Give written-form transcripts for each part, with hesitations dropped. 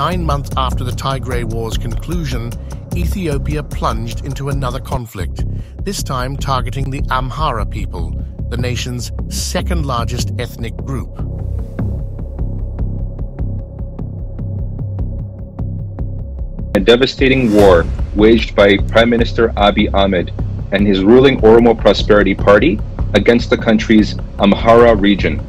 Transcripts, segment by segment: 9 months after the Tigray War's conclusion, Ethiopia plunged into another conflict, this time targeting the Amhara people, the nation's second-largest ethnic group. A devastating war waged by Prime Minister Abiy Ahmed and his ruling Oromo Prosperity Party against the country's Amhara region.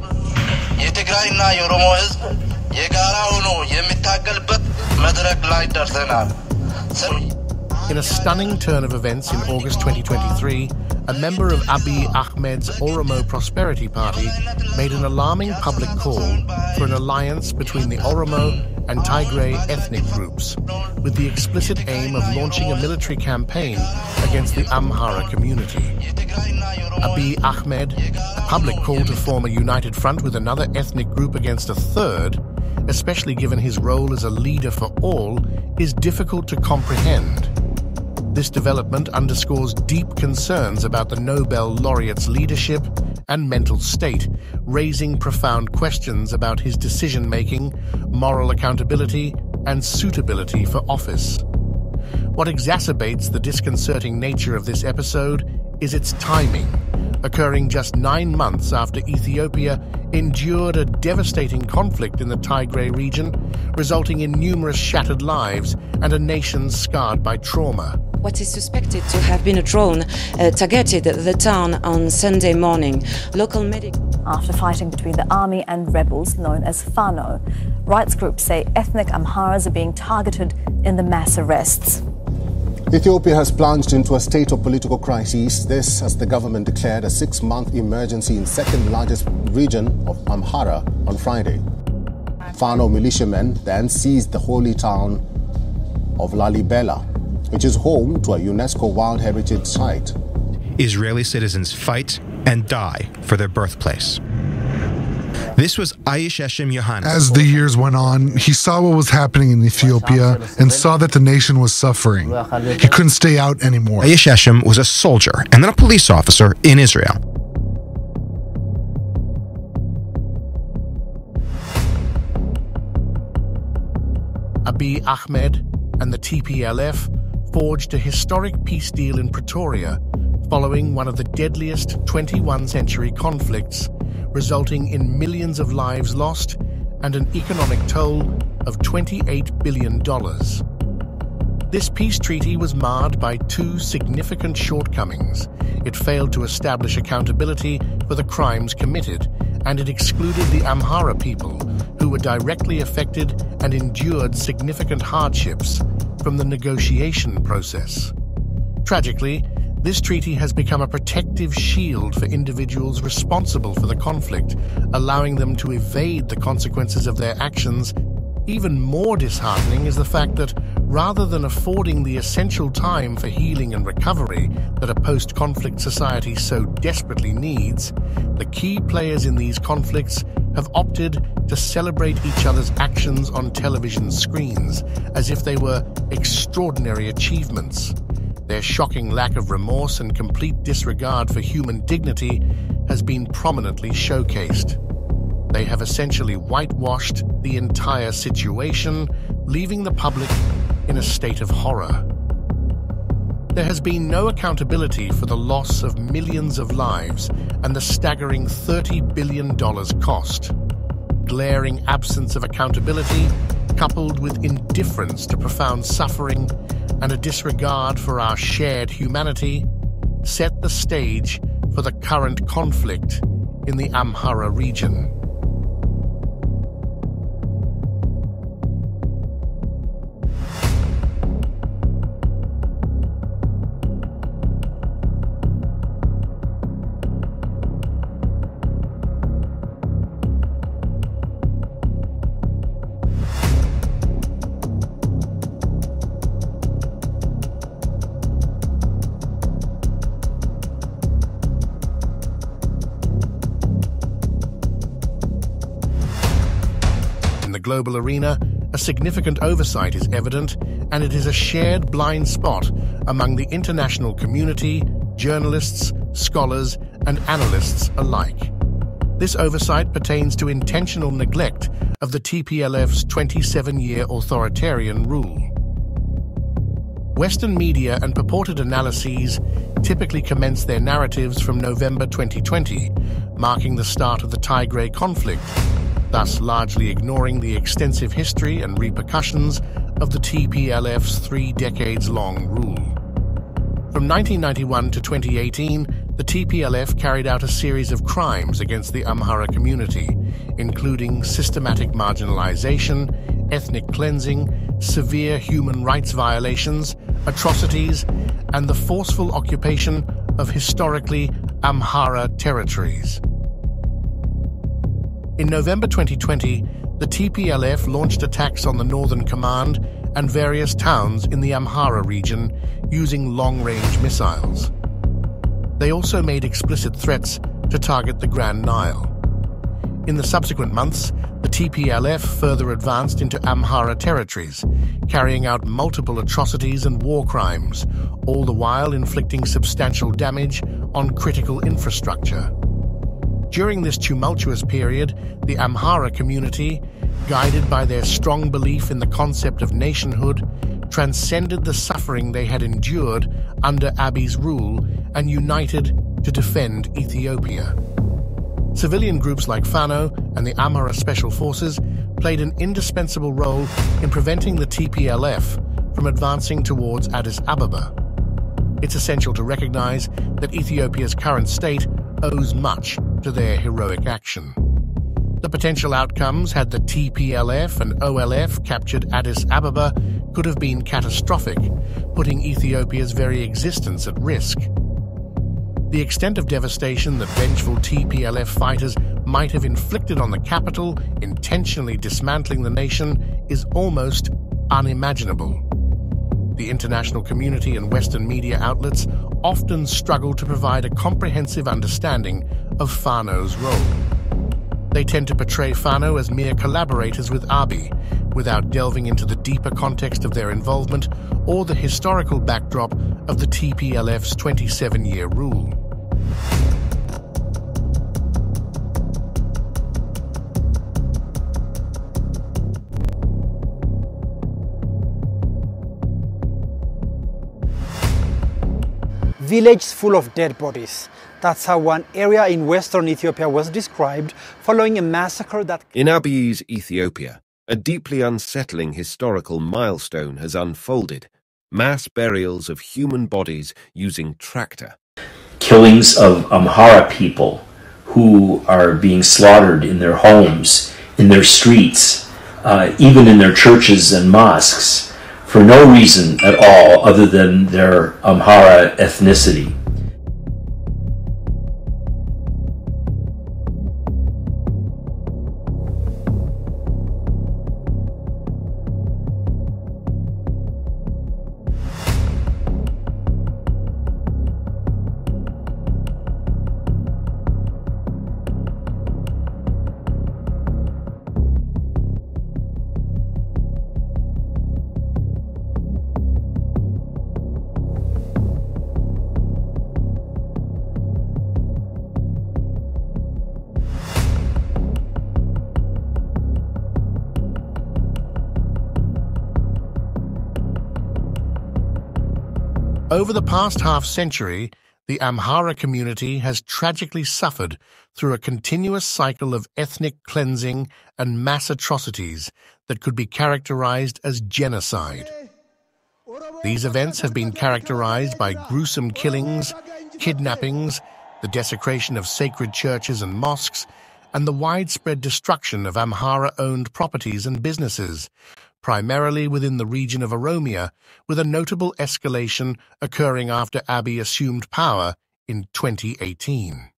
In a stunning turn of events in August 2023, a member of Abiy Ahmed's Oromo Prosperity Party made an alarming public call for an alliance between the Oromo and Tigray ethnic groups, with the explicit aim of launching a military campaign against the Amhara community. Abiy Ahmed, a public call to form a united front with another ethnic group against a third, especially given his role as a leader for all, is difficult to comprehend. This development underscores deep concerns about the Nobel laureate's leadership and mental state, raising profound questions about his decision-making, moral accountability, and suitability for office. What exacerbates the disconcerting nature of this episode is its timing, occurring just 9 months after Ethiopia endured a devastating conflict in the Tigray region, resulting in numerous shattered lives and a nation scarred by trauma. What is suspected to have been a drone targeted the town on Sunday morning. Local medic. After fighting between the army and rebels known as Fano, rights groups say ethnic Amharas are being targeted in the mass arrests. Ethiopia has plunged into a state of political crisis, this as the government declared a 6-month emergency in second-largest region of Amhara on Friday. Fano militiamen then seized the holy town of Lalibela, which is home to a UNESCO World Heritage Site. Israeli citizens fight and die for their birthplace. This was Ayish Hashim Yohannes. As the years went on, he saw what was happening in Ethiopia and saw that the nation was suffering. He couldn't stay out anymore. Ayish Hashim was a soldier and then a police officer in Israel. Abiy Ahmed and the TPLF forged a historic peace deal in Pretoria following one of the deadliest 21st century conflicts, resulting in millions of lives lost and an economic toll of $28 billion. This peace treaty was marred by two significant shortcomings. It failed to establish accountability for the crimes committed, and it excluded the Amhara people, who were directly affected and endured significant hardships, from the negotiation process. Tragically, this treaty has become a protective shield for individuals responsible for the conflict, allowing them to evade the consequences of their actions. Even more disheartening is the fact that, rather than affording the essential time for healing and recovery that a post-conflict society so desperately needs, the key players in these conflicts have opted to celebrate each other's actions on television screens as if they were extraordinary achievements. Their shocking lack of remorse and complete disregard for human dignity has been prominently showcased. They have essentially whitewashed the entire situation, leaving the public in a state of horror. There has been no accountability for the loss of millions of lives and the staggering $30 billion cost. Glaring absence of accountability, coupled with indifference to profound suffering and a disregard for our shared humanity, set the stage for the current conflict in the Amhara region. Global arena, a significant oversight is evident, and it is a shared blind spot among the international community, journalists, scholars, and analysts alike. This oversight pertains to intentional neglect of the TPLF's 27-year authoritarian rule. Western media and purported analyses typically commence their narratives from November 2020, marking the start of the Tigray conflict, thus largely ignoring the extensive history and repercussions of the TPLF's 3 decades-long rule. From 1991 to 2018, the TPLF carried out a series of crimes against the Amhara community, including systematic marginalization, ethnic cleansing, severe human rights violations, atrocities, and the forceful occupation of historically Amhara territories. In November 2020, the TPLF launched attacks on the Northern Command and various towns in the Amhara region using long-range missiles. They also made explicit threats to target the Grand Nile. In the subsequent months, the TPLF further advanced into Amhara territories, carrying out multiple atrocities and war crimes, all the while inflicting substantial damage on critical infrastructure. During this tumultuous period, the Amhara community, guided by their strong belief in the concept of nationhood, transcended the suffering they had endured under Abiy's rule and united to defend Ethiopia. Civilian groups like Fano and the Amhara Special Forces played an indispensable role in preventing the TPLF from advancing towards Addis Ababa. It's essential to recognize that Ethiopia's current state owes much to their heroic action. The potential outcomes had the TPLF and OLF captured Addis Ababa could have been catastrophic, putting Ethiopia's very existence at risk. The extent of devastation that vengeful TPLF fighters might have inflicted on the capital, intentionally dismantling the nation, is almost unimaginable. The international community and Western media outlets often struggle to provide a comprehensive understanding of Fano's role. They tend to portray Fano as mere collaborators with Abiy, without delving into the deeper context of their involvement or the historical backdrop of the TPLF's 27-year rule. Villages full of dead bodies. That's how one area in western Ethiopia was described following a massacre that... In Abiy's Ethiopia, a deeply unsettling historical milestone has unfolded. Mass burials of human bodies using tractor. Killings of Amhara people who are being slaughtered in their homes, in their streets, even in their churches and mosques, for no reason at all other than their Amhara ethnicity. Over the past half-century, the Amhara community has tragically suffered through a continuous cycle of ethnic cleansing and mass atrocities that could be characterized as genocide. These events have been characterized by gruesome killings, kidnappings, the desecration of sacred churches and mosques, and the widespread destruction of Amhara-owned properties and businesses, primarily within the region of Oromia, with a notable escalation occurring after Abiy assumed power in 2018.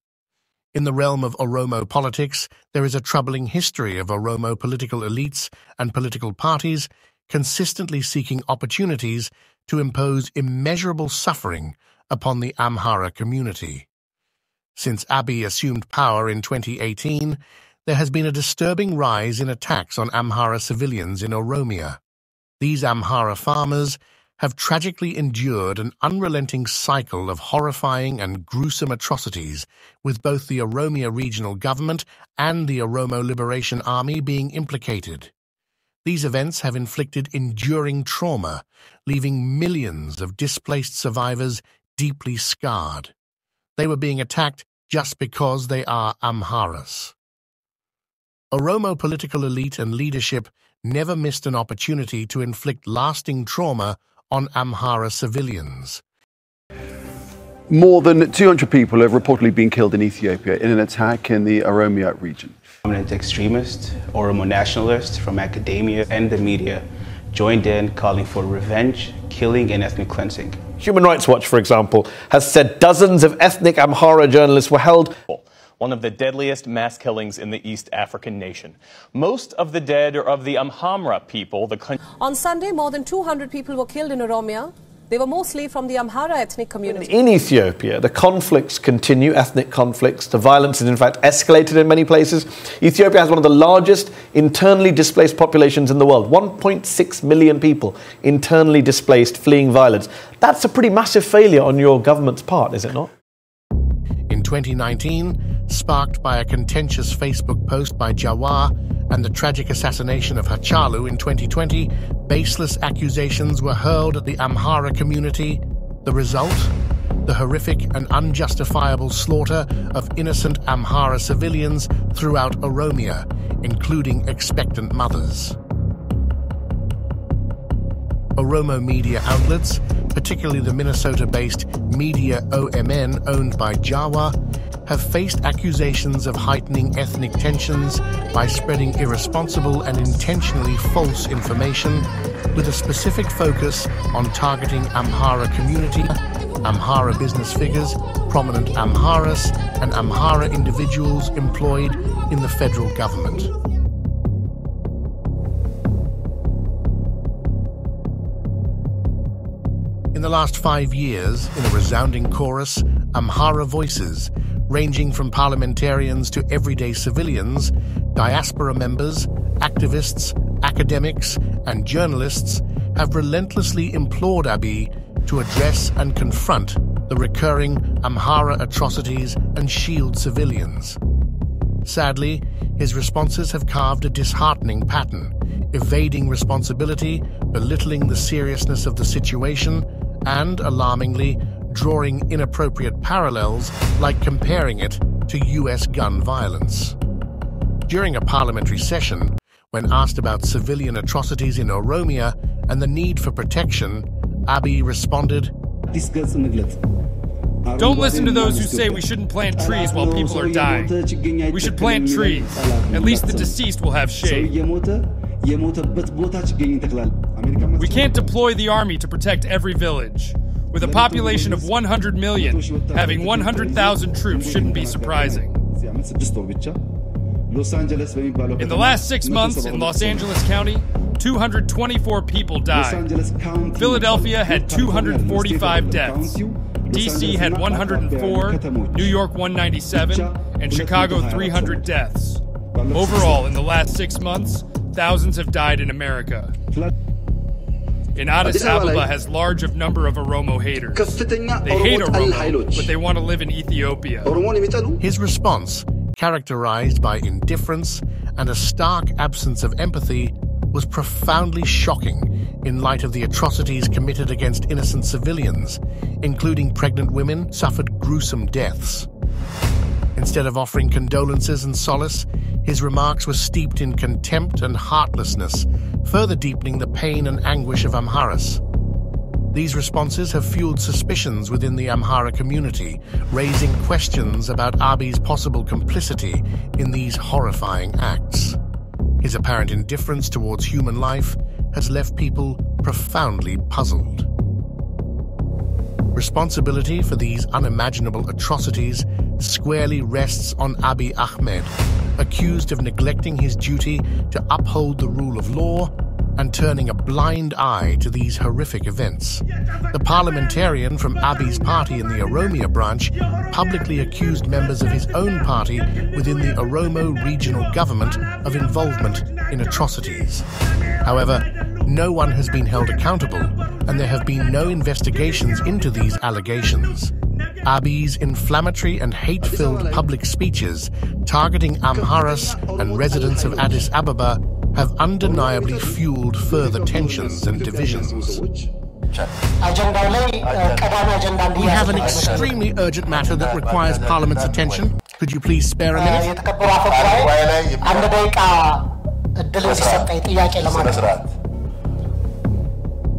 In the realm of Oromo politics, there is a troubling history of Oromo political elites and political parties consistently seeking opportunities to impose immeasurable suffering upon the Amhara community. Since Abiy assumed power in 2018, there has been a disturbing rise in attacks on Amhara civilians in Oromia. These Amhara farmers have tragically endured an unrelenting cycle of horrifying and gruesome atrocities, with both the Oromia Regional Government and the Oromo Liberation Army being implicated. These events have inflicted enduring trauma, leaving millions of displaced survivors deeply scarred. They were being attacked just because they are Amharas. Oromo political elite and leadership never missed an opportunity to inflict lasting trauma on Amhara civilians. More than 200 people have reportedly been killed in Ethiopia in an attack in the Oromia region. Prominent extremists, Oromo nationalists from academia and the media joined in, calling for revenge, killing and ethnic cleansing. Human Rights Watch, for example, has said dozens of ethnic Amhara journalists were held. One of the deadliest mass killings in the East African nation. Most of the dead are of the Amhara people. On Sunday, more than 200 people were killed in Oromia. They were mostly from the Amhara ethnic community. In Ethiopia, the conflicts continue, ethnic conflicts. The violence is in fact escalated in many places. Ethiopia has one of the largest internally displaced populations in the world. 1.6 million people internally displaced, fleeing violence. That's a pretty massive failure on your government's part, is it not? In 2019, sparked by a contentious Facebook post by Jawar and the tragic assassination of Hachalu in 2020, baseless accusations were hurled at the Amhara community. The result? The horrific and unjustifiable slaughter of innocent Amhara civilians throughout Oromia, including expectant mothers. Oromo media outlets, particularly the Minnesota-based Media OMN, owned by Jawar, have faced accusations of heightening ethnic tensions by spreading irresponsible and intentionally false information, with a specific focus on targeting Amhara community, Amhara business figures, prominent Amharas, and Amhara individuals employed in the federal government. In the last 5 years, in a resounding chorus, Amhara voices, ranging from parliamentarians to everyday civilians, diaspora members, activists, academics, and journalists, have relentlessly implored Abiy to address and confront the recurring Amhara atrocities and shield civilians. Sadly, his responses have carved a disheartening pattern, evading responsibility, belittling the seriousness of the situation, and, alarmingly, drawing inappropriate parallels, like comparing it to US gun violence. During a parliamentary session, when asked about civilian atrocities in Oromia and the need for protection, Abiy responded, "Don't listen to those who say we shouldn't plant trees while people are dying. We should plant trees. At least the deceased will have shade. We can't deploy the army to protect every village. With a population of 100 million, having 100,000 troops shouldn't be surprising." In the last 6 months in Los Angeles County, 224 people died. Philadelphia had 245 deaths. DC had 104, New York 197, and Chicago 300 deaths. Overall, in the last 6 months, thousands have died in America. In Addis Ababa has large of number of Oromo haters. They hate Oromo, but they want to live in Ethiopia. His response, characterized by indifference and a stark absence of empathy, was profoundly shocking in light of the atrocities committed against innocent civilians, including pregnant women suffered gruesome deaths. Instead of offering condolences and solace, his remarks were steeped in contempt and heartlessness, further deepening the pain and anguish of Amharas. These responses have fueled suspicions within the Amhara community, raising questions about Abiy's possible complicity in these horrifying acts. His apparent indifference towards human life has left people profoundly puzzled. Responsibility for these unimaginable atrocities squarely rests on Abiy Ahmed, accused of neglecting his duty to uphold the rule of law and turning a blind eye to these horrific events. The parliamentarian from Abiy's party in the Oromia branch publicly accused members of his own party within the Oromo regional government of involvement in atrocities. However, no one has been held accountable, and there have been no investigations into these allegations. Abiy's inflammatory and hate-filled public speeches targeting Amharas and residents of Addis Ababa have undeniably fueled further tensions and divisions. We have an extremely urgent matter that requires Parliament's attention. Could you please spare a minute?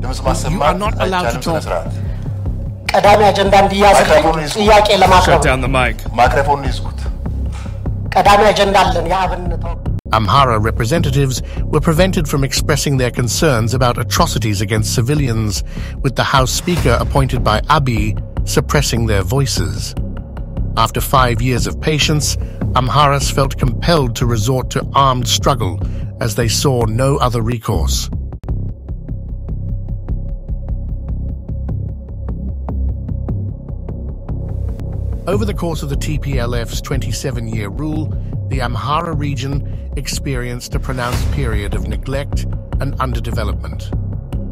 You are not allowed to talk. Shut down the mic. Amhara representatives were prevented from expressing their concerns about atrocities against civilians, with the House Speaker appointed by Abiy suppressing their voices. After 5 years of patience, Amharas felt compelled to resort to armed struggle as they saw no other recourse. Over the course of the TPLF's 27-year rule, the Amhara region experienced a pronounced period of neglect and underdevelopment.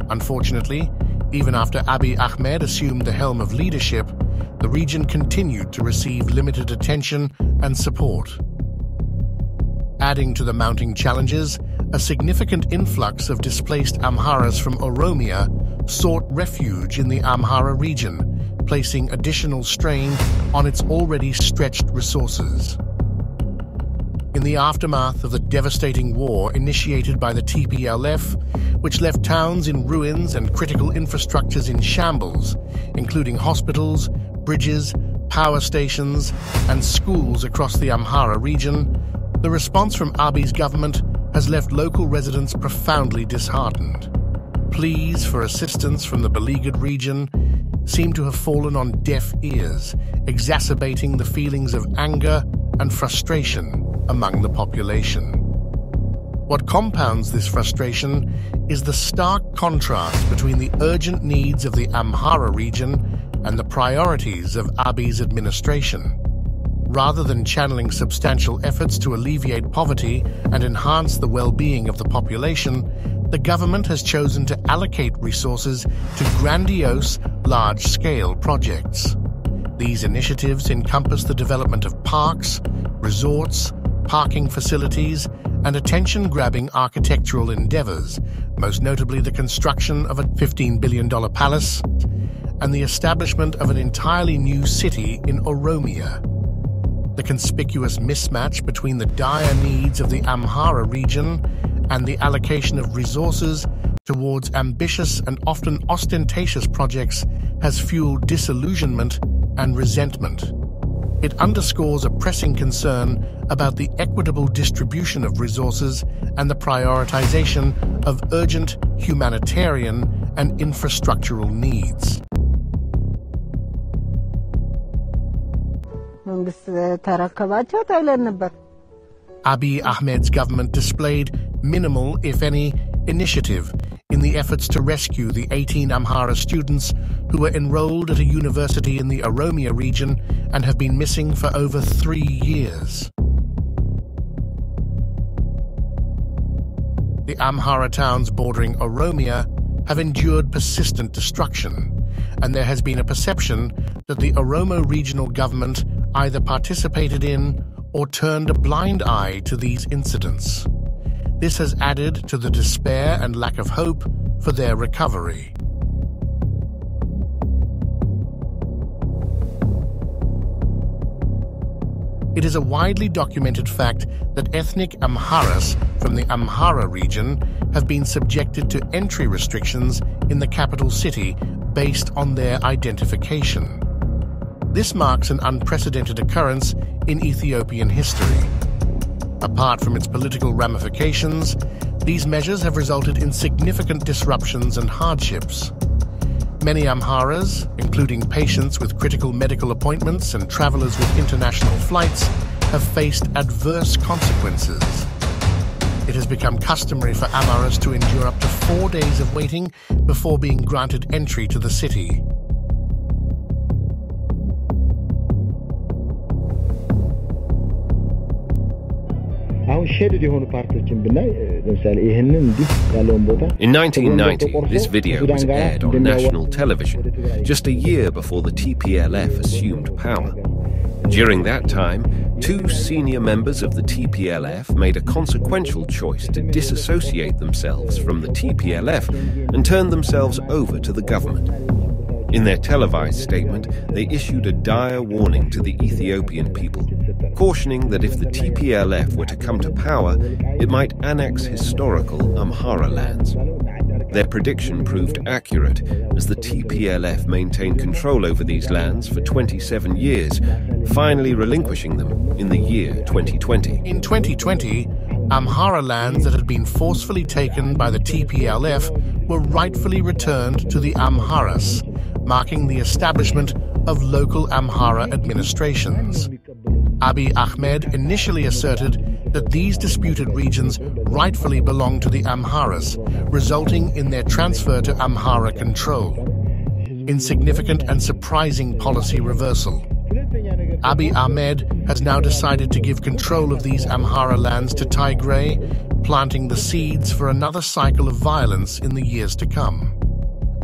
Unfortunately, even after Abiy Ahmed assumed the helm of leadership, the region continued to receive limited attention and support. Adding to the mounting challenges, a significant influx of displaced Amharas from Oromia sought refuge in the Amhara region, placing additional strain on its already stretched resources. In the aftermath of the devastating war initiated by the TPLF, which left towns in ruins and critical infrastructures in shambles, including hospitals, bridges, power stations, and schools across the Amhara region, the response from Abiy's government has left local residents profoundly disheartened. Pleas for assistance from the beleaguered region seem to have fallen on deaf ears, exacerbating the feelings of anger and frustration among the population. What compounds this frustration is the stark contrast between the urgent needs of the Amhara region and the priorities of Abiy's administration. Rather than channeling substantial efforts to alleviate poverty and enhance the well-being of the population, the government has chosen to allocate resources to grandiose, large-scale projects. These initiatives encompass the development of parks, resorts, parking facilities, and attention-grabbing architectural endeavors, most notably the construction of a $15 billion palace and the establishment of an entirely new city in Oromia. The conspicuous mismatch between the dire needs of the Amhara region and the allocation of resources towards ambitious and often ostentatious projects has fueled disillusionment and resentment. It underscores a pressing concern about the equitable distribution of resources and the prioritization of urgent humanitarian and infrastructural needs. Abiy Ahmed's government displayed minimal, if any, initiative in the efforts to rescue the 18 Amhara students who were enrolled at a university in the Oromia region and have been missing for over 3 years. The Amhara towns bordering Oromia have endured persistent destruction, and there has been a perception that the Oromo regional government either participated in or turned a blind eye to these incidents. This has added to the despair and lack of hope for their recovery. It is a widely documented fact that ethnic Amharas from the Amhara region have been subjected to entry restrictions in the capital city based on their identification. This marks an unprecedented occurrence in Ethiopian history. Apart from its political ramifications, these measures have resulted in significant disruptions and hardships. Many Amharas, including patients with critical medical appointments and travelers with international flights, have faced adverse consequences. It has become customary for Amharas to endure up to 4 days of waiting before being granted entry to the city. In 1990, this video was aired on national television, just a year before the TPLF assumed power. During that time, two senior members of the TPLF made a consequential choice to disassociate themselves from the TPLF and turn themselves over to the government. In their televised statement, they issued a dire warning to the Ethiopian people, cautioning that if the TPLF were to come to power, it might annex historical Amhara lands. Their prediction proved accurate, as the TPLF maintained control over these lands for 27 years, finally relinquishing them in the year 2020. In 2020, Amhara lands that had been forcefully taken by the TPLF were rightfully returned to the Amharas, marking the establishment of local Amhara administrations. Abiy Ahmed initially asserted that these disputed regions rightfully belonged to the Amharas, resulting in their transfer to Amhara control. Insignificant and surprising policy reversal. Abiy Ahmed has now decided to give control of these Amhara lands to Tigray, planting the seeds for another cycle of violence in the years to come.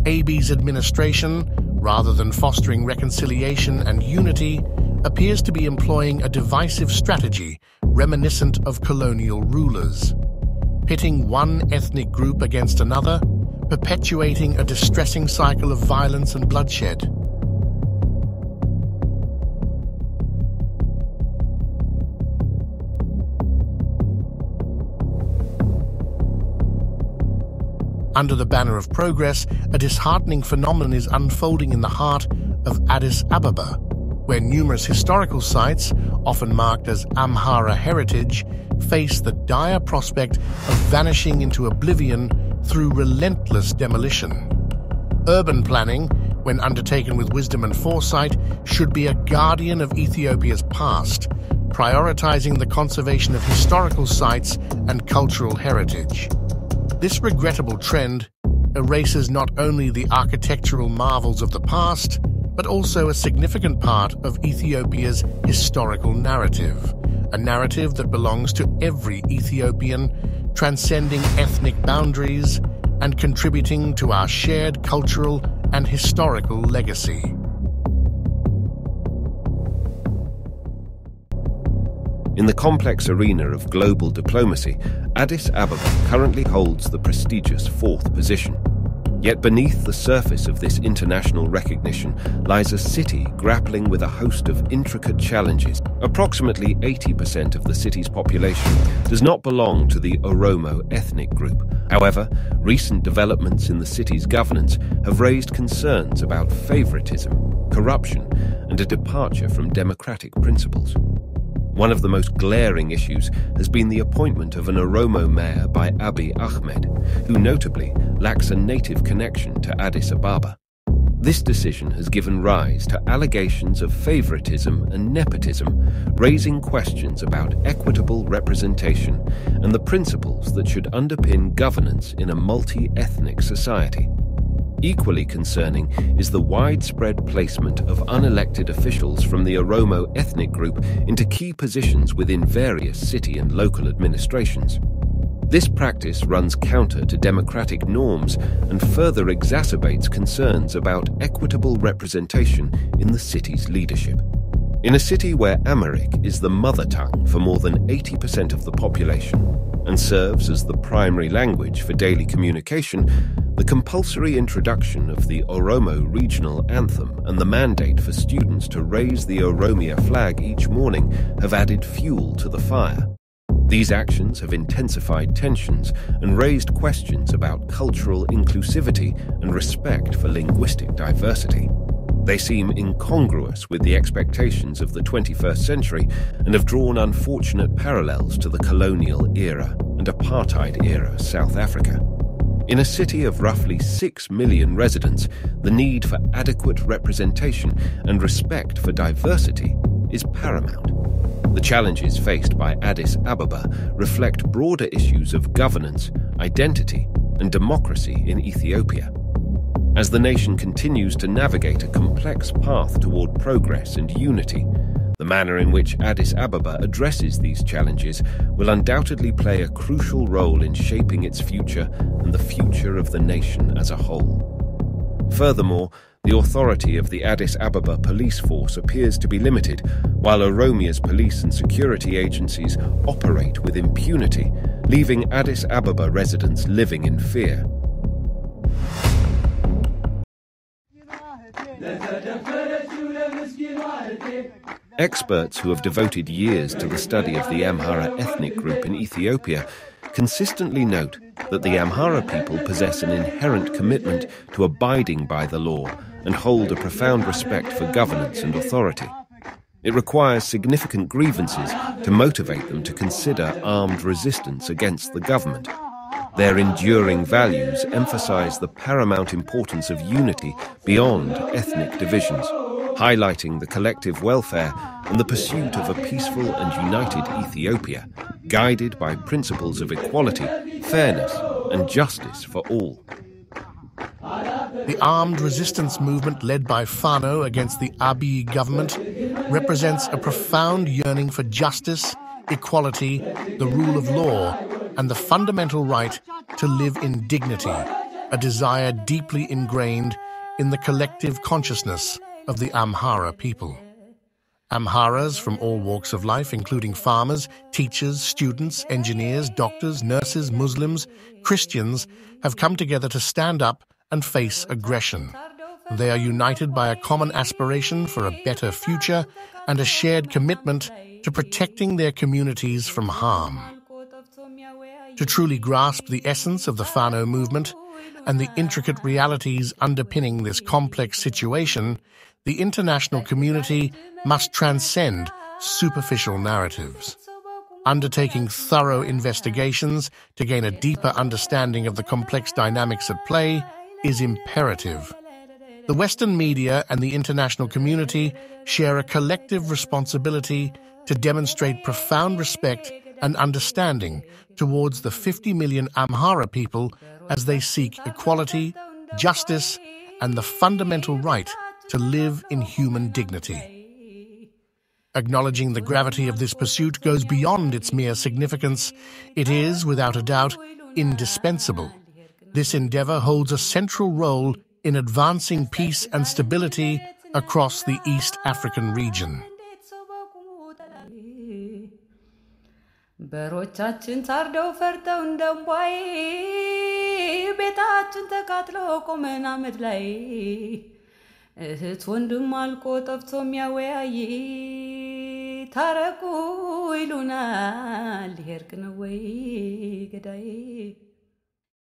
Abiy's administration, rather than fostering reconciliation and unity, appears to be employing a divisive strategy reminiscent of colonial rulers, pitting one ethnic group against another, perpetuating a distressing cycle of violence and bloodshed. Under the banner of progress, a disheartening phenomenon is unfolding in the heart of Addis Ababa, where numerous historical sites, often marked as Amhara heritage, face the dire prospect of vanishing into oblivion through relentless demolition. Urban planning, when undertaken with wisdom and foresight, should be a guardian of Ethiopia's past, prioritizing the conservation of historical sites and cultural heritage. This regrettable trend erases not only the architectural marvels of the past, but also a significant part of Ethiopia's historical narrative, a narrative that belongs to every Ethiopian, transcending ethnic boundaries and contributing to our shared cultural and historical legacy. In the complex arena of global diplomacy, Addis Ababa currently holds the prestigious fourth position. Yet beneath the surface of this international recognition lies a city grappling with a host of intricate challenges. Approximately 80% of the city's population does not belong to the Oromo ethnic group. However, recent developments in the city's governance have raised concerns about favoritism, corruption, and a departure from democratic principles. One of the most glaring issues has been the appointment of an Oromo mayor by Abiy Ahmed, who notably lacks a native connection to Addis Ababa. This decision has given rise to allegations of favoritism and nepotism, raising questions about equitable representation and the principles that should underpin governance in a multi-ethnic society. Equally concerning is the widespread placement of unelected officials from the Oromo ethnic group into key positions within various city and local administrations. This practice runs counter to democratic norms and further exacerbates concerns about equitable representation in the city's leadership. In a city where Amharic is the mother tongue for more than 80% of the population and serves as the primary language for daily communication, the compulsory introduction of the Oromo regional anthem and the mandate for students to raise the Oromia flag each morning have added fuel to the fire. These actions have intensified tensions and raised questions about cultural inclusivity and respect for linguistic diversity. They seem incongruous with the expectations of the 21st century and have drawn unfortunate parallels to the colonial era and apartheid era South Africa. In a city of roughly 6 million residents, the need for adequate representation and respect for diversity is paramount. The challenges faced by Addis Ababa reflect broader issues of governance, identity, and democracy in Ethiopia. As the nation continues to navigate a complex path toward progress and unity, The manner in which Addis Ababa addresses these challenges will undoubtedly play a crucial role in shaping its future and the future of the nation as a whole. Furthermore, the authority of the Addis Ababa police force appears to be limited, while Oromia's police and security agencies operate with impunity, leaving Addis Ababa residents living in fear. Experts who have devoted years to the study of the Amhara ethnic group in Ethiopia consistently note that the Amhara people possess an inherent commitment to abiding by the law and hold a profound respect for governance and authority. It requires significant grievances to motivate them to consider armed resistance against the government. Their enduring values emphasize the paramount importance of unity beyond ethnic divisions, highlighting the collective welfare and the pursuit of a peaceful and united Ethiopia, guided by principles of equality, fairness, and justice for all. The armed resistance movement led by Fano against the Abiy government represents a profound yearning for justice, equality, the rule of law, and the fundamental right to live in dignity, a desire deeply ingrained in the collective consciousness of the Amhara people. Amharas from all walks of life, including farmers, teachers, students, engineers, doctors, nurses, Muslims, Christians, have come together to stand up and face aggression. They are united by a common aspiration for a better future and a shared commitment to protecting their communities from harm. To truly grasp the essence of the Fano movement and the intricate realities underpinning this complex situation, the international community must transcend superficial narratives, undertaking thorough investigations to gain a deeper understanding of the complex dynamics at play is imperative. The Western media and the international community share a collective responsibility to demonstrate profound respect and understanding towards the 50 million Amhara people as they seek equality, justice, and the fundamental right to live in human dignity. Acknowledging the gravity of this pursuit goes beyond its mere significance. It is, without a doubt, indispensable. This endeavor holds a central role in advancing peace and stability across the East African region.